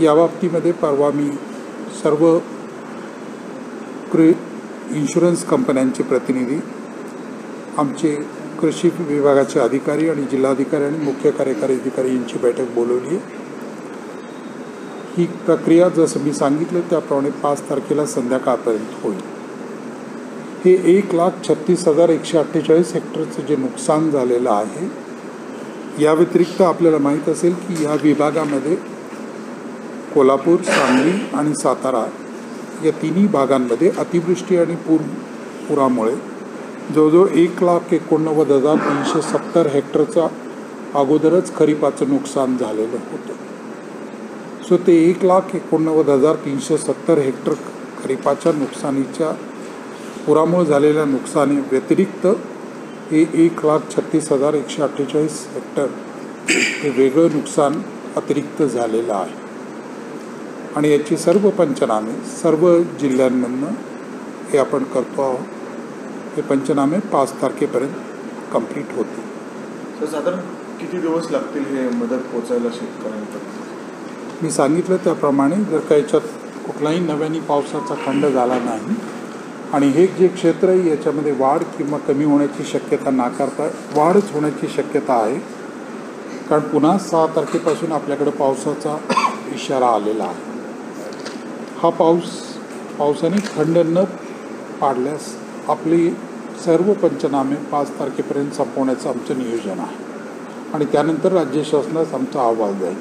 याबाबतीमध्ये परवा मी सर्व इन्शुरन्स कंपन्यांचे प्रतिनिधी, आमचे कृषी विभागाचे अधिकारी आणि जिल्हाधिकारी आणि मुख्य कार्यकारी अधिकारी यांची बैठक बोलवली आहे। ही प्रक्रिया जसं मी सांगितलं त्याप्रमाणे 5 तारखेला संध्याकाळपर्यंत होईल। हे 1,36,148 हेक्टरचं जे नुकसान झालेलं आहे, या व्यतिरिक्त आपल्याला माहित असेल की या विभागामध्ये कोल्हापूर, सांगली आणि सातारा या तिन्ही भागांमध्ये अतिवृष्टी आणि पुरामुळे जवळजवळ 1,91,370 हेक्टरचा अगोदरच खरीपाचं नुकसान झालेलं होतं। सो ते 1,91,370 हेक्टर खरीपाच्या नुकसानीच्या पुरामुळे झालेल्या नुकसानी व्यतिरिक्त हे 1,36,148 हेक्टर हे वेगळं नुकसान अतिरिक्त झालेलं आहे आणि याची सर्व पंचनामे सर्व जिल्ह्यांमधून हे आपण करतो आहोत। हे पंचनामे 5 तारखेपर्यंत कंप्लीट होतील। तर साधारण किती दिवस लागतील हे मदत पोहोचायला शेतकऱ्यांपर्यंत? मी सांगितलं त्याप्रमाणे जर काहीच्यात कुठलाही नव्याने पावसाचा खंड झाला नाही आणि हे जे क्षेत्र आहे याच्यामध्ये वाढ किंवा कमी होण्याची शक्यता नाकारता वाढच होण्याची शक्यता आहे, कारण पुन्हा 6 तारखेपासून आपल्याकडे पावसाचा इशारा आलेला आहे। हा पावसाने खंड न पाडल्यास आपली सर्व पंचनामे 5 तारखेपर्यंत संपवण्याचं आमचं नियोजन आहे आणि त्यानंतर राज्य शासनास आमचा अहवाल जाईल।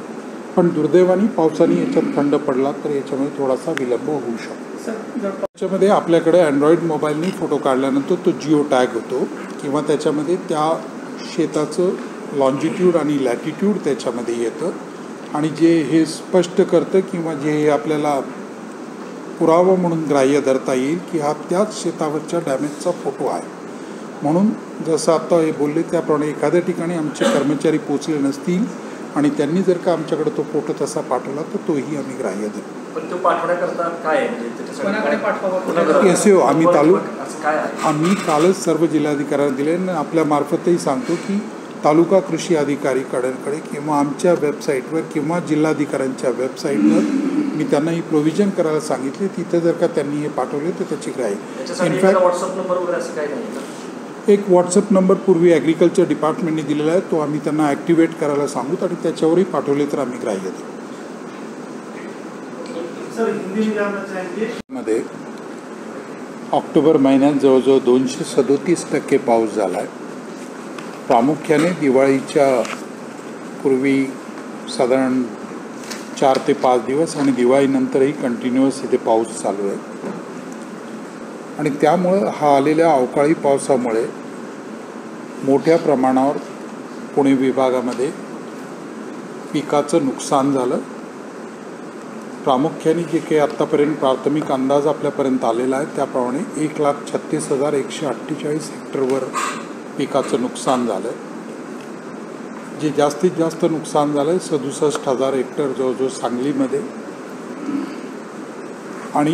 पण दुर्दैवाने पावसाने याच्यात खंड पडला तर याच्यामध्ये थोडासा विलंब होऊ शकतो। त्याच्यामध्ये आपल्याकडे अँड्रॉइड मोबाईलने फोटो काढल्यानंतर तो जिओ टॅग होतो किंवा त्याच्यामध्ये त्या शेताचं लॉन्जिट्यूड आणि लॅटिट्यूड त्याच्यामध्ये येतं आणि जे हे स्पष्ट करतं किंवा जे हे आपल्याला पुरावा म्हणून ग्राह्य धरता येईल की हा त्याच शेतावरच्या डॅमेजचा फोटो आहे। म्हणून जसं आता हे बोलले त्याप्रमाणे एखाद्या ठिकाणी आमचे कर्मचारी पोचले नसतील आणि त्यांनी जर का आमच्याकडे तो फोटो तसा पाठवला तर तोही आम्ही ग्राह्य धरू। पण तो पाठवण्याकरता काय म्हणजे एसओ आम्ही कालच सर्व जिल्हाधिकाऱ्यांना दिले आणि आपल्यामार्फतही सांगतो की तालुका कृषी अधिकारी कडे किंवा आमच्या वेबसाईटवर किंवा जिल्हाधिकाऱ्यांच्या वेबसाईटवर मी त्यांना ही प्रोव्हिजन करायला सांगितले। तिथे जर का त्यांनी हे पाठवले तर त्याची ग्राह्य। इनफॅक्ट व्हॉट्सअप नंबर वगैरे असं काही नाही, एक व्हॉट्सअप नंबर पूर्वी ॲग्रिकल्चर डिपार्टमेंटने दिलेला आहे, तो आम्ही त्यांना ॲक्टिवेट करायला सांगू आणि त्याच्यावरही पाठवले तर आम्ही ग्राह्य देऊ। मध्ये ऑक्टोबर महिन्यात जवळजवळ 237% पाऊस झाला आहे। प्रामुख्याने दिवाळीच्या पूर्वी साधारण 4 ते 5 दिवस आणि दिवाळीनंतरही कंटिन्युअस इथे पाऊस चालू आहे आणि त्यामुळं हा आलेल्या अवकाळी पावसामुळे मोठ्या प्रमाणावर पुणे विभागामध्ये पिकाचं नुकसान झालं। प्रामुख्याने जे काही आत्तापर्यंत प्राथमिक अंदाज आपल्यापर्यंत आलेला आहे त्याप्रमाणे 1,36,148 हेक्टरवर पिकाचं नुकसान झालं। जे जास्तीत जास्त नुकसान झालं 67,000 हेक्टर जवळजवळ सांगलीमध्ये आणि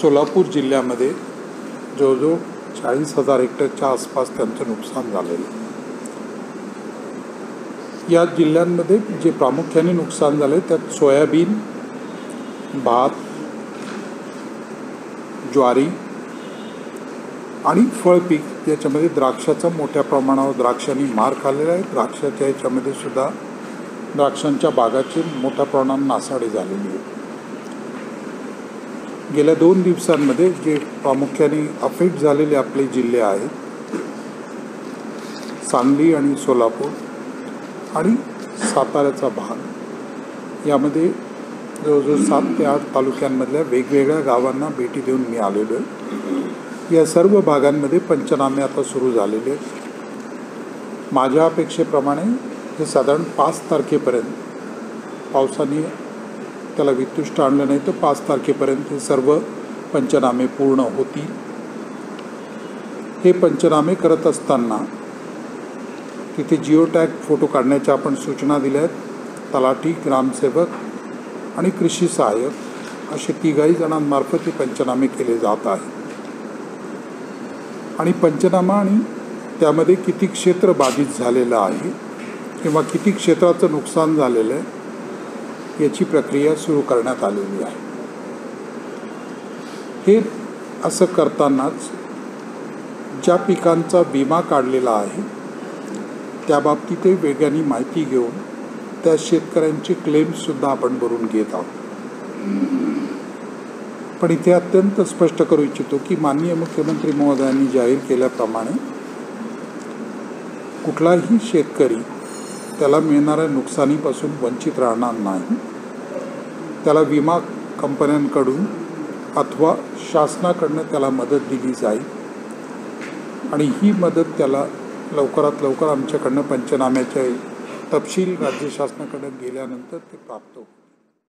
सोलापूर जिल्ह्यामध्ये जवळजवळ 40,000 हेक्टरच्या आसपास त्यांचं नुकसान झालेलं। या जिल्ह्यांमध्ये जे प्रामुख्याने नुकसान झालं त्यात सोयाबीन, भात, ज्वारी आणि फळपीक, याच्यामध्ये द्राक्षाचा मोठ्या प्रमाणावर द्राक्षांनी मार खाल्लेला आहे। द्राक्षाच्या याच्यामध्ये सुद्धा द्राक्षांच्या बागाची मोठ्या प्रमाणात नासाडी झालेली आहे। गेल्या 2 दिवसांमध्ये जे प्रामुख्याने अफेक्ट झालेले आपले जिल्हे आहेत सांगली आणि सोलापूर आणि साताऱ्याचा भाग, यामध्ये जवळजवळ 7 ते 8 तालुक्यांमधल्या वेगवेगळ्या गावांना भेटी देऊन मी आलेलो आहे। या सर्व भागांमध्ये पंचनामे आता सुरू झालेले आहेत। माझ्या अपेक्षेप्रमाणे हे साधारण 5 तारखेपर्यंत पावसाने त्याला वितुष्ट आणलं नाही तर 5 तारखेपर्यंत हे सर्व पंचनामे पूर्ण होतील। हे पंचनामे करत असताना तिथे जिओ टॅग फोटो काढण्याच्या आपण सूचना दिल्या आहेत। तलाठी, ग्रामसेवक आणि कृषी सहाय्यक असे 3 जणांमार्फत हे पंचनामे केले जात आहेत आणि पंचनामा आणि त्यामध्ये किती क्षेत्र बाधित झालेलं आहे किंवा किती क्षेत्राचं नुकसान झालेलं आहे याची प्रक्रिया सुरू करण्यात आलेली आहे। हे असं करतानाच ज्या पिकांचा विमा काढलेला आहे त्याबाबतीत वेगाने माहिती घेऊन त्या शेतकऱ्यांचे क्लेम्ससुद्धा आपण भरून घेत आहोत। पण इथे अत्यंत स्पष्ट करू इच्छितो की माननीय मुख्यमंत्री महोदयांनी जाहीर केल्याप्रमाणे कुठलाही शेतकरी त्याला मिळणाऱ्या नुकसानीपासून वंचित राहणार नाही। त्याला विमा कंपन्यांकडून अथवा शासनाकडून त्याला मदत दिली जाईल आणि ही मदत त्याला लवकरात लवकर आमच्याकडून पंचनाम्याचे तपशील राज्य शासनाकडे गेल्यानंतर ते प्राप्त होईल।